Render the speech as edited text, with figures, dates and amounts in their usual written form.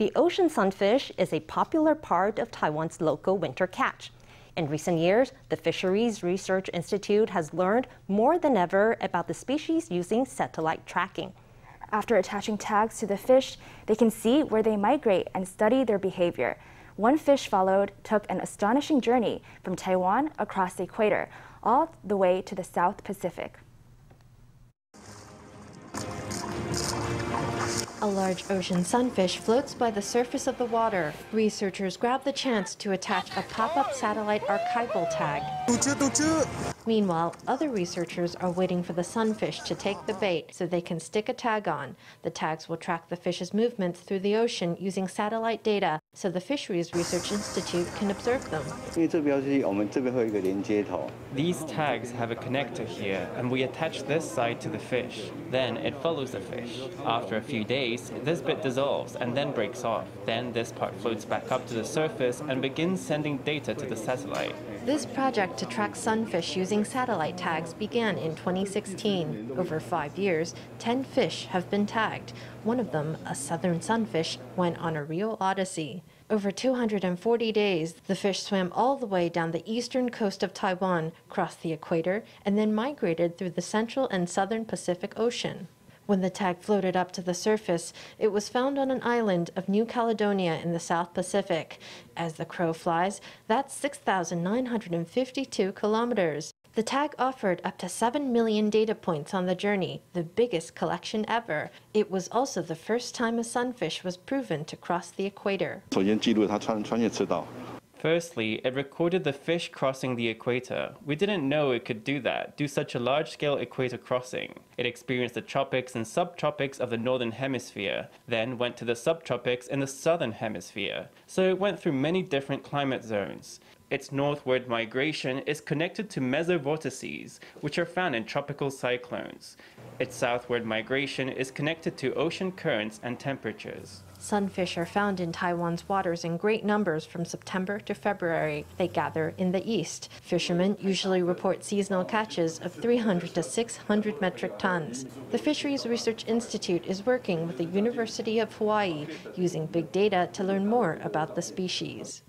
The ocean sunfish is a popular part of Taiwan's local winter catch. In recent years, the Fisheries Research Institute has learned more than ever about the species using satellite tracking. After attaching tags to the fish, they can see where they migrate and study their behavior. One fish followed took an astonishing journey from Taiwan across the equator, all the way to the South Pacific. A large ocean sunfish floats by the surface of the water. Researchers grab the chance to attach a pop-up satellite archival tag. Meanwhile, other researchers are waiting for the sunfish to take the bait so they can stick a tag on. The tags will track the fish's movements through the ocean using satellite data so the Fisheries Research Institute can observe them. These tags have a connector here, and we attach this side to the fish. Then it follows the fish. After a few days, this bit dissolves and then breaks off. Then this part floats back up to the surface and begins sending data to the satellite. This project to track sunfish using satellite tags began in 2016. Over 5 years, 10 fish have been tagged. One of them, a southern sunfish, went on a real odyssey. Over 240 days, the fish swam all the way down the eastern coast of Taiwan, crossed the equator, and then migrated through the central and southern Pacific Ocean. When the tag floated up to the surface, it was found on an island of New Caledonia in the South Pacific. As the crow flies, that's 6,952 kilometers. The tag offered up to 7 million data points on the journey, the biggest collection ever. It was also the first time a sunfish was proven to cross the equator. Firstly, it recorded the fish crossing the equator. We didn't know it could do such a large-scale equator crossing. It experienced the tropics and subtropics of the northern hemisphere, then went to the subtropics in the southern hemisphere. So it went through many different climate zones. Its northward migration is connected to mesovortices, which are found in tropical cyclones. Its southward migration is connected to ocean currents and temperatures. Sunfish are found in Taiwan's waters in great numbers from September to February. They gather in the east. Fishermen usually report seasonal catches of 300 to 600 metric tons. The Fisheries Research Institute is working with the University of Hawaii using big data to learn more about the species.